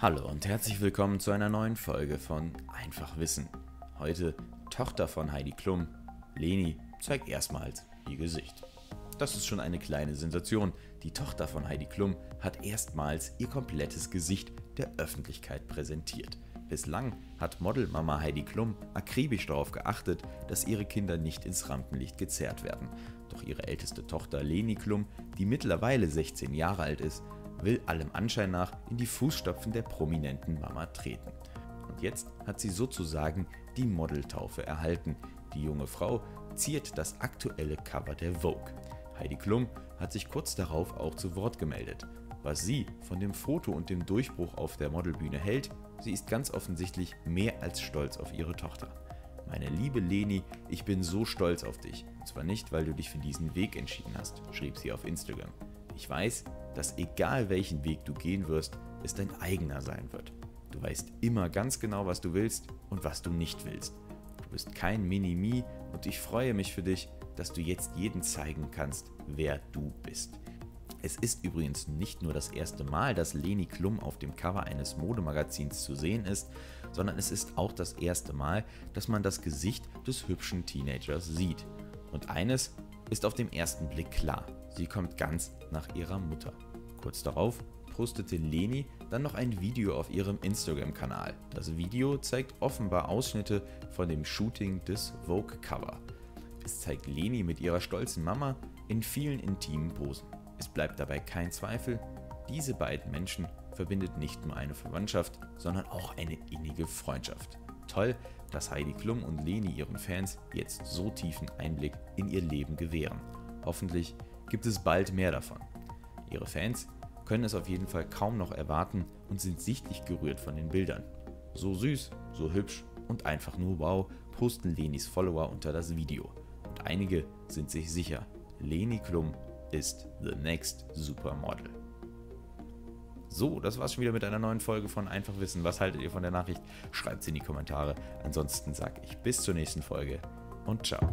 Hallo und herzlich willkommen zu einer neuen Folge von Einfach Wissen. Heute Tochter von Heidi Klum, Leni zeigt erstmals ihr Gesicht. Das ist schon eine kleine Sensation. Die Tochter von Heidi Klum hat erstmals ihr komplettes Gesicht der Öffentlichkeit präsentiert. Bislang hat Modelmama Heidi Klum akribisch darauf geachtet, dass ihre Kinder nicht ins Rampenlicht gezerrt werden. Doch ihre älteste Tochter Leni Klum, die mittlerweile 16 Jahre alt ist, will allem Anschein nach in die Fußstapfen der prominenten Mama treten. Und jetzt hat sie sozusagen die Modeltaufe erhalten. Die junge Frau ziert das aktuelle Cover der Vogue. Heidi Klum hat sich kurz darauf auch zu Wort gemeldet. Was sie von dem Foto und dem Durchbruch auf der Modelbühne hält, sie ist ganz offensichtlich mehr als stolz auf ihre Tochter. Meine liebe Leni, ich bin so stolz auf dich. Und zwar nicht, weil du dich für diesen Weg entschieden hast, schrieb sie auf Instagram. Ich weiß, dass egal welchen Weg du gehen wirst, es dein eigener sein wird. Du weißt immer ganz genau, was du willst und was du nicht willst. Du bist kein Mini-Me und ich freue mich für dich, dass du jetzt jedem zeigen kannst, wer du bist. Es ist übrigens nicht nur das erste Mal, dass Leni Klum auf dem Cover eines Modemagazins zu sehen ist, sondern es ist auch das erste Mal, dass man das Gesicht des hübschen Teenagers sieht. Und eines ist auf dem ersten Blick klar, sie kommt ganz nach ihrer Mutter. Kurz darauf postete Leni dann noch ein Video auf ihrem Instagram-Kanal. Das Video zeigt offenbar Ausschnitte von dem Shooting des Vogue-Cover. Es zeigt Leni mit ihrer stolzen Mama in vielen intimen Posen. Es bleibt dabei kein Zweifel, diese beiden Menschen verbindet nicht nur eine Verwandtschaft, sondern auch eine innige Freundschaft. Toll, dass Heidi Klum und Leni ihren Fans jetzt so tiefen Einblick in ihr Leben gewähren. Hoffentlich gibt es bald mehr davon. Ihre Fans können es auf jeden Fall kaum noch erwarten und sind sichtlich gerührt von den Bildern. So süß, so hübsch und einfach nur wow, posten Lenis Follower unter das Video. Und einige sind sich sicher, Leni Klum ist the next Supermodel. So, das war's schon wieder mit einer neuen Folge von Einfach Wissen. Was haltet ihr von der Nachricht? Schreibt's in die Kommentare. Ansonsten sag ich bis zur nächsten Folge und ciao.